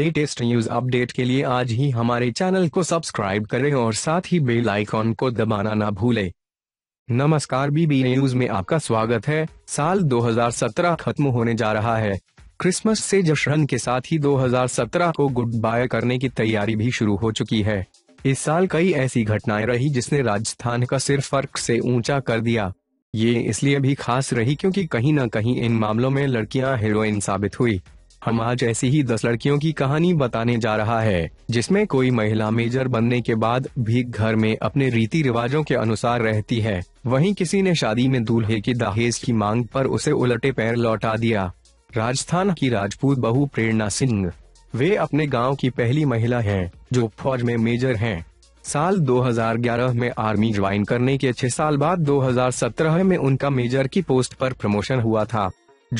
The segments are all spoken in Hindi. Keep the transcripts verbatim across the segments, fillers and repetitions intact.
लेटेस्ट न्यूज अपडेट के लिए आज ही हमारे चैनल को सब्सक्राइब करें और साथ ही बेल आइकॉन को दबाना ना भूलें। नमस्कार, बीबी न्यूज में आपका स्वागत है। साल दो हज़ार सत्रह खत्म होने जा रहा है। क्रिसमस से जश्न के साथ ही दो हज़ार सत्रह को गुड बाय करने की तैयारी भी शुरू हो चुकी है। इस साल कई ऐसी घटनाएं रही जिसने राजस्थान का सिर फर्क से ऊंचा कर दिया। ये इसलिए भी खास रही क्योंकि कहीं न कहीं इन मामलों में लड़कियां हीरोइन साबित हुई। हम आज ऐसी ही दस लड़कियों की कहानी बताने जा रहा है, जिसमें कोई महिला मेजर बनने के बाद भी घर में अपने रीति रिवाजों के अनुसार रहती है, वहीं किसी ने शादी में दूल्हे की दहेज की मांग पर उसे उलटे पैर लौटा दिया। राजस्थान की राजपूत बहू प्रेरणा सिंह, वे अपने गांव की पहली महिला हैं, जो फौज में मेजर हैं। साल दो हज़ार ग्यारह में आर्मी ज्वाइन करने के छह साल बाद दो हज़ार सत्रह में उनका मेजर की पोस्ट पर प्रमोशन हुआ था।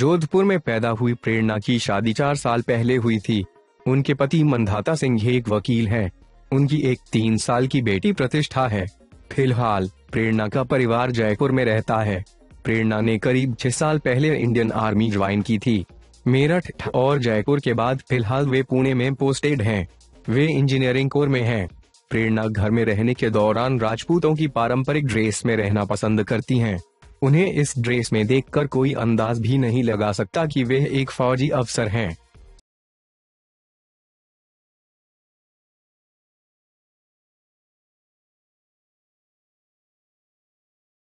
जोधपुर में पैदा हुई प्रेरणा की शादी चार साल पहले हुई थी। उनके पति मंधाता सिंह एक वकील हैं। उनकी एक तीन साल की बेटी प्रतिष्ठा है। फिलहाल प्रेरणा का परिवार जयपुर में रहता है। प्रेरणा ने करीब छह साल पहले इंडियन आर्मी ज्वाइन की थी। मेरठ और जयपुर के बाद फिलहाल वे पुणे में पोस्टेड हैं। वे इंजीनियरिंग कोर में हैं। प्रेरणा घर में रहने के दौरान राजपूतों की पारंपरिक ड्रेस में रहना पसंद करती हैं। उन्हें इस ड्रेस में देखकर कोई अंदाज भी नहीं लगा सकता कि वे एक फौजी अफसर हैं।